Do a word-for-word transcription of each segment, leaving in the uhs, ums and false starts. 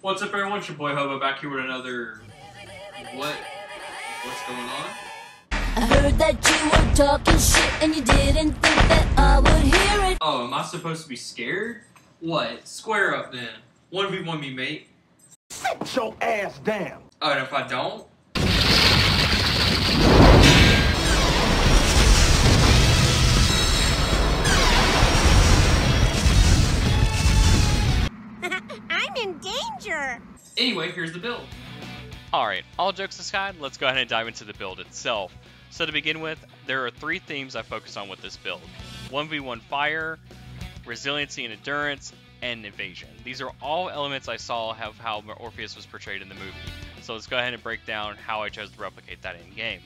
What's up, everyone? It's your boy Hobo back here with another. What? What's going on? I heard that you were talking shit and you didn't think that I would hear it. Oh, am I supposed to be scared? What? Square up then. one v one me, mate. Sit your ass down. Oh, and if I don't? Anyway, here's the build. Alright, all jokes aside, let's go ahead and dive into the build itself. So to begin with, there are three themes I focus on with this build. one v one fire, resiliency and endurance, and evasion. These are all elements I saw of how Orpheus was portrayed in the movie. So let's go ahead and break down how I chose to replicate that in game.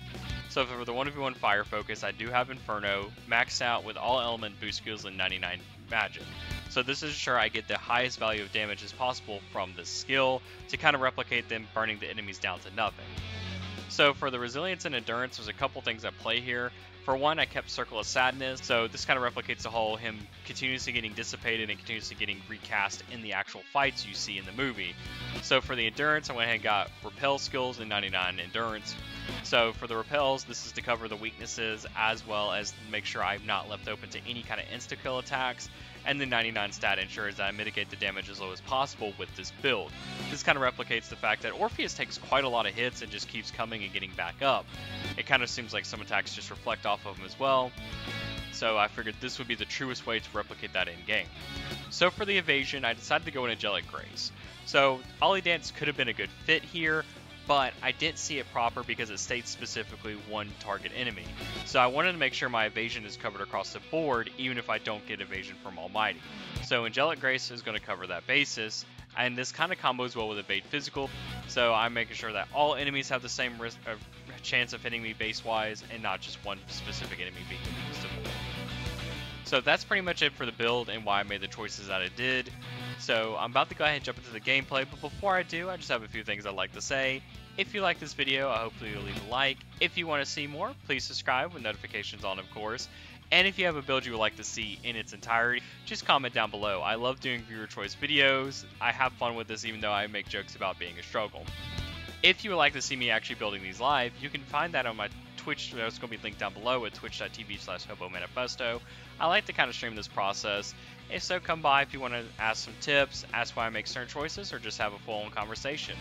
So for the one v one fire focus, I do have Inferno maxed out with all element boost skills and ninety-nine magic. So this is sure I get the highest value of damage as possible from this skill to kind of replicate them burning the enemies down to nothing. So for the resilience and endurance, there's a couple things at play here. For one, I kept Circle of Sadness, so this kind of replicates the whole him continuously getting dissipated and continuously getting recast in the actual fights you see in the movie. So for the endurance, I went ahead and got Repel skills and ninety-nine endurance. So for the repels, this is to cover the weaknesses as well as make sure I'm not left open to any kind of insta-kill attacks. And the ninety-nine stat ensures that I mitigate the damage as low as possible with this build. This kind of replicates the fact that Orpheus takes quite a lot of hits and just keeps coming and getting back up. It kind of seems like some attacks just reflect off of him as well. So I figured this would be the truest way to replicate that in game. So for the evasion, I decided to go with Angelic Grace. So Ollie Dance could have been a good fit here, but I didn't see it proper because it states specifically one target enemy. So I wanted to make sure my evasion is covered across the board, even if I don't get evasion from Almighty. So Angelic Grace is going to cover that basis, and this kind of combos well with evade physical. So I'm making sure that all enemies have the same risk, uh, chance of hitting me base-wise, and not just one specific enemy being used. So that's pretty much it for the build and why I made the choices that I did. So I'm about to go ahead and jump into the gameplay, but before I do, I just have a few things I'd like to say. If you like this video, I hope you'll leave a like. If you want to see more, please subscribe with notifications on, of course. And if you have a build you would like to see in its entirety, just comment down below. I love doing viewer choice videos. I have fun with this even though I make jokes about being a struggle. If you would like to see me actually building these live, you can find that on my Twitch. It's going to be linked down below at twitch dot t v slash Hobo Manifesto. I like to kind of stream this process. If so, come by if you want to ask some tips, ask why I make certain choices, or just have a full-on conversation.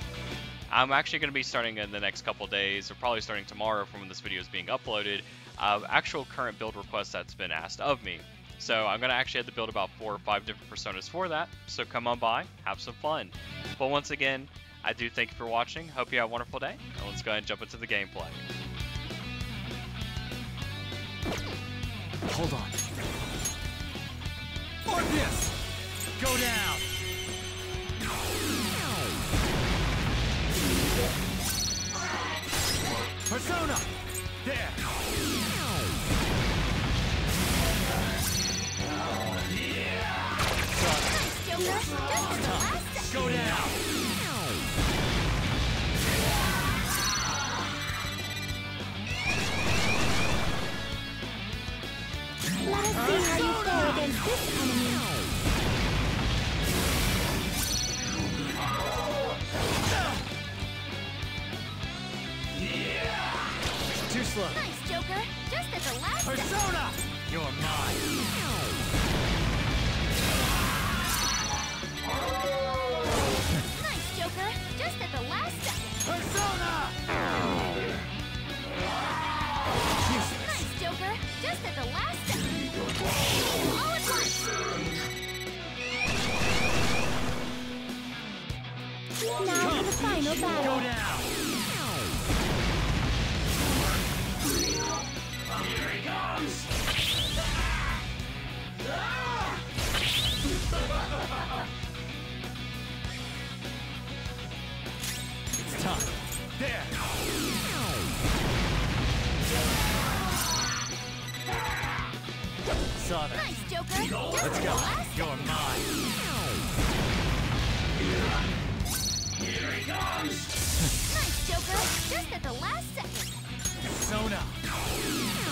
I'm actually going to be starting in the next couple days, or probably starting tomorrow from when this video is being uploaded, uh, actual current build request that's been asked of me. So I'm going to actually have to build about four or five different personas for that, so come on by, have some fun. But once again, I do thank you for watching, hope you have a wonderful day, and let's go ahead and jump into the gameplay. Hold on. Orpheus! Go down! Persona! There! Nice, Joker! Just the last... Go down! Last thing how you fare against this enemy. Yeah. Too slow. Nice, Joker. Just at the last Persona! Step. You're mine. Nice, Joker. Just at the last step. Persona! Nice, Joker. Just at the last step. All at once! Now for the final battle. Go down. Here he comes! It's time. There! Saw that. Nice, Joker. Let's go. You're mine. Here he comes! Nice, Joker. Just at the last second. Persona.